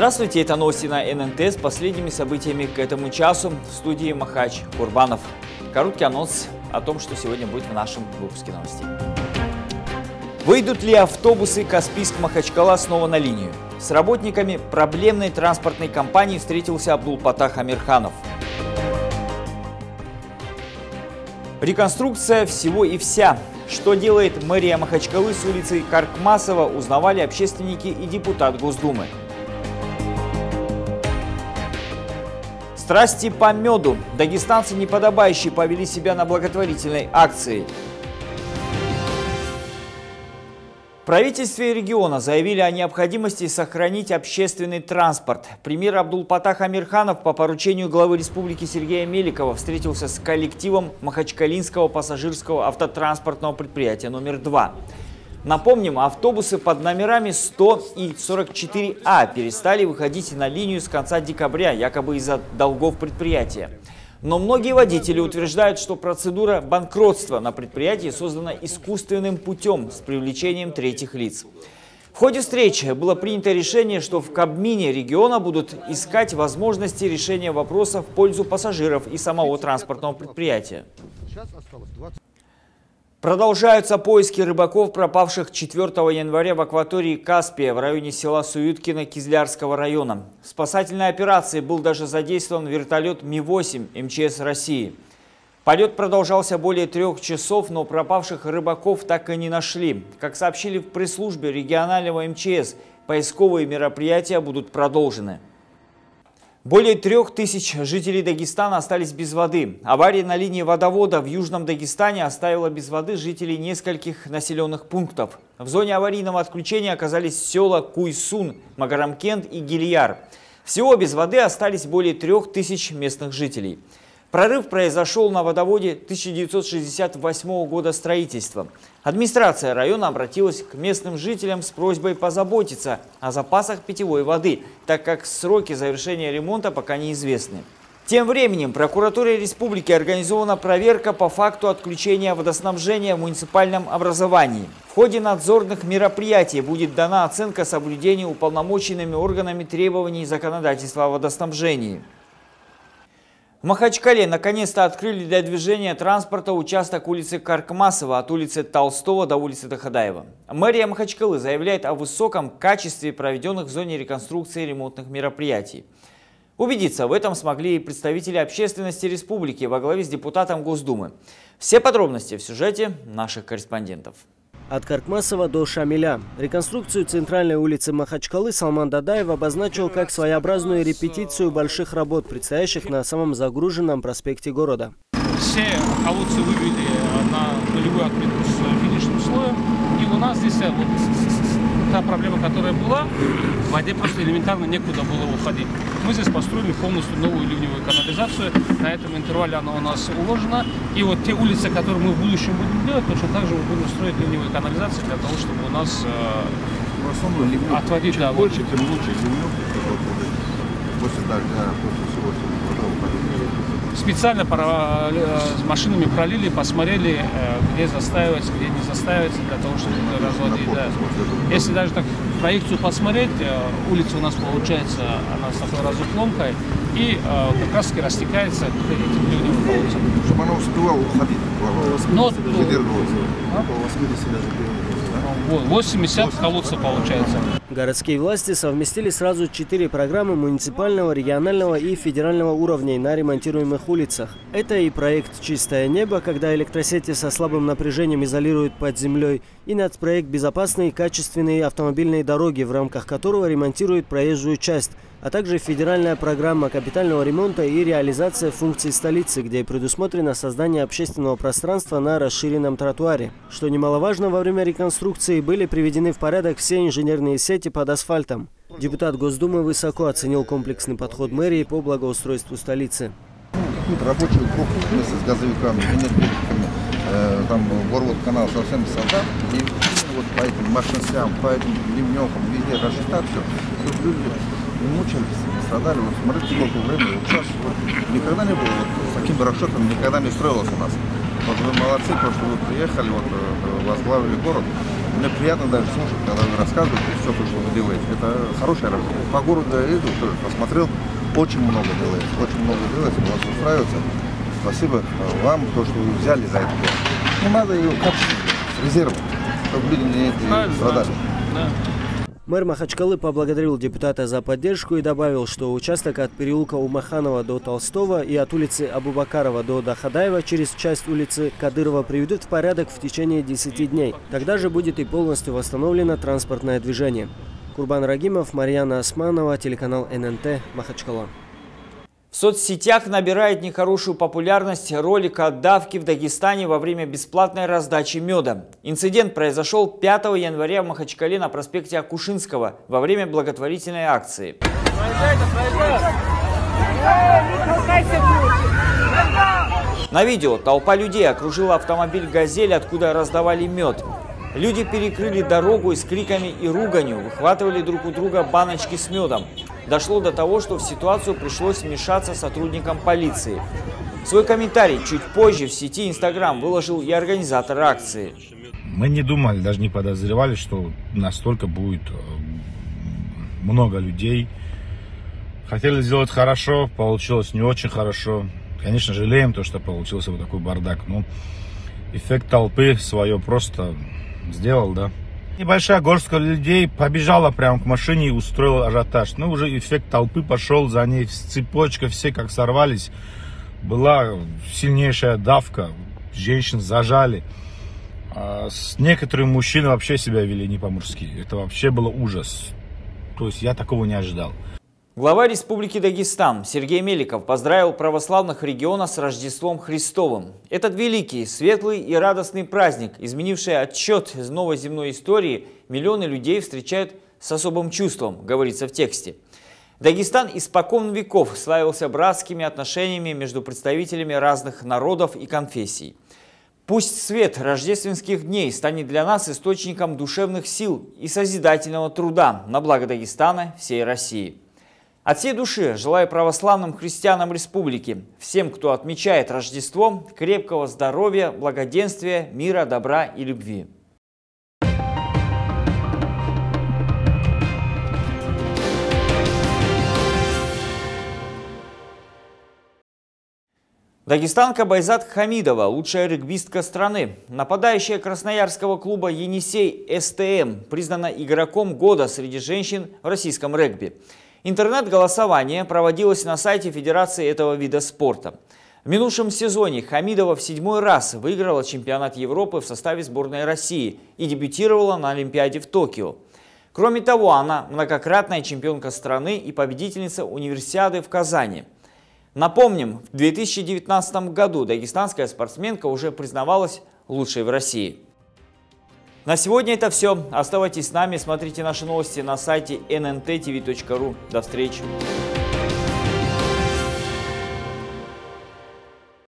Здравствуйте, это новости на ННТ с последними событиями к этому часу. В студии Махач Курбанов. Короткий анонс о том, что сегодня будет в нашем выпуске новостей. Выйдут ли автобусы Каспийск-Махачкала снова на линию? С работниками проблемной транспортной компании встретился Абдулпатах Амирханов. Реконструкция всего и вся. Что делает мэрия Махачкалы с улицы Каркмасова, узнавали общественники и депутат Госдумы. Страсти по меду. Дагестанцы неподобающе повели себя на благотворительной акции. В правительстве региона заявили о необходимости сохранить общественный транспорт. Премьер Абдулпатах Амирханов по поручению главы республики Сергея Меликова встретился с коллективом Махачкалинского пассажирского автотранспортного предприятия «Номер 2». Напомним, автобусы под номерами 100 и 44А перестали выходить на линию с конца декабря, якобы из-за долгов предприятия. Но многие водители утверждают, что процедура банкротства на предприятии создана искусственным путем с привлечением третьих лиц. В ходе встречи было принято решение, что в Кабмине региона будут искать возможности решения вопроса в пользу пассажиров и самого транспортного предприятия. Продолжаются поиски рыбаков, пропавших 4 января в акватории Каспия в районе села Суюткино Кизлярского района. В спасательной операции был даже задействован вертолет Ми-8 МЧС России. Полет продолжался более 3 часов, но пропавших рыбаков так и не нашли. Как сообщили в пресс-службе регионального МЧС, поисковые мероприятия будут продолжены. Более 3000 жителей Дагестана остались без воды. Авария на линии водовода в Южном Дагестане оставила без воды жителей нескольких населенных пунктов. В зоне аварийного отключения оказались села Куйсун, Магарамкент и Гильяр. Всего без воды остались более 3000 местных жителей. Прорыв произошел на водоводе 1968 года строительства. Администрация района обратилась к местным жителям с просьбой позаботиться о запасах питьевой воды, так как сроки завершения ремонта пока неизвестны. Тем временем прокуратурой республики организована проверка по факту отключения водоснабжения в муниципальном образовании. В ходе надзорных мероприятий будет дана оценка соблюдения уполномоченными органами требований законодательства о водоснабжении. В Махачкале наконец-то открыли для движения транспорта участок улицы Каркмасова от улицы Толстого до улицы Дахадаева. Мэрия Махачкалы заявляет о высоком качестве проведенных в зоне реконструкции ремонтных мероприятий. Убедиться в этом смогли и представители общественности республики во главе с депутатом Госдумы. Все подробности в сюжете наших корреспондентов. От Каркмасова до Шамиля. Реконструкцию центральной улицы Махачкалы Салман Дадаев обозначил как своеобразную репетицию больших работ, предстоящих на самом загруженном проспекте города. Все колодцы вывели на нулевой отметку с финишным слоем. И у нас здесь вот та проблема, которая была, в воде просто элементарно некуда было уходить. Мы здесь построили полностью новую ливневую канализацию. На этом интервале она у нас уложена. И вот те улицы, которые мы в будущем будем делать, точно так же мы будем строить ливневые канализации для того, чтобы у нас отводить больше, тем лучше. После дождя, после всего, специально с машинами пролили, посмотрели, где застаивается, где не застаивается, для того, чтобы разводить. Да. Если даже так проекцию посмотреть, улица у нас получается, она с такой разуклонкой, и как раз таки растекается этим ливневым полосом. Чтобы она успевала уходить. Но, 80 колодцев получается. Городские власти совместили сразу 4 программы муниципального, регионального и федерального уровней на ремонтируемых улицах. Это и проект «Чистое небо», когда электросети со слабым напряжением изолируют под землей, и нацпроект «Безопасные качественные автомобильные дороги», в рамках которого ремонтируют проезжую часть, а также федеральная программа капитального ремонта и реализация функций столицы, где предусмотрено создание общественного пространства на расширенном тротуаре. Что немаловажно, во время реконструкции были приведены в порядок все инженерные сети под асфальтом. Депутат Госдумы высоко оценил комплексный подход мэрии по благоустройству столицы. Какую-то рабочую группу с газовиками, там город канал совсем создан, и вот по этим машинцам, по этим ливнёхам, везде расшитать все, люди мучились, страдали. Вот смотрите, сколько времени, час, вот, никогда не было, вот, с таким расчетом никогда не строилось у нас. Вот вы молодцы, потому что вы приехали, вот, возглавили город. Мне приятно даже слушать, когда вы рассказываете все, что вы делаете. Это хорошая работа. По городу я еду, тоже посмотрел, очень много делается, вас устраивается. Спасибо вам, то, что вы взяли за это. Не надо ее качественно, с резервом, чтобы люди не страдали. Мэр Махачкалы поблагодарил депутата за поддержку и добавил, что участок от переулка Умаханова до Толстого и от улицы Абубакарова до Дахадаева через часть улицы Кадырова приведут в порядок в течение 10 дней. Тогда же будет и полностью восстановлено транспортное движение. Курбан Рагимов, Марьяна Османова, телеканал ННТ, Махачкала. В соцсетях набирает нехорошую популярность ролик о давке в Дагестане во время бесплатной раздачи меда. Инцидент произошел 5 января в Махачкале на проспекте Акушинского во время благотворительной акции. На видео толпа людей окружила автомобиль «Газель», откуда раздавали мед. Люди перекрыли дорогу и с криками и руганью выхватывали друг у друга баночки с медом. Дошло до того, что в ситуацию пришлось вмешаться сотрудникам полиции. Свой комментарий чуть позже в сети Instagram выложил и организатор акции. Мы не думали, даже не подозревали, что настолько будет много людей. Хотели сделать хорошо, получилось не очень хорошо. Конечно, жалеем то, что получился вот такой бардак. Но эффект толпы свое просто... сделал, да. Небольшая горстка людей побежала прямо к машине и устроила ажиотаж. Ну, уже эффект толпы пошел за ней. Цепочка, все как сорвались. Была сильнейшая давка. Женщин зажали. А с некоторыми мужчины вообще себя вели не по-мужски. Это вообще было ужас. То есть я такого не ожидал. Глава Республики Дагестан Сергей Меликов поздравил православных региона с Рождеством Христовым. Этот великий, светлый и радостный праздник, изменивший отсчет из новой земной истории, миллионы людей встречают с особым чувством, говорится в тексте. Дагестан испокон веков славился братскими отношениями между представителями разных народов и конфессий. Пусть свет рождественских дней станет для нас источником душевных сил и созидательного труда на благо Дагестана, всей России. От всей души желаю православным христианам республики, всем, кто отмечает Рождество, крепкого здоровья, благоденствия, мира, добра и любви. Дагестанка Байзат Хамидова – лучшая регбистка страны. Нападающая красноярского клуба «Енисей-СТМ» признана игроком года среди женщин в российском регби. Интернет-голосование проводилось на сайте Федерации этого вида спорта. В минувшем сезоне Хамидова в 7-й раз выиграла чемпионат Европы в составе сборной России и дебютировала на Олимпиаде в Токио. Кроме того, она многократная чемпионка страны и победительница Универсиады в Казани. Напомним, в 2019 году дагестанская спортсменка уже признавалась лучшей в России. На сегодня это все. Оставайтесь с нами, смотрите наши новости на сайте nntv.ru. До встречи!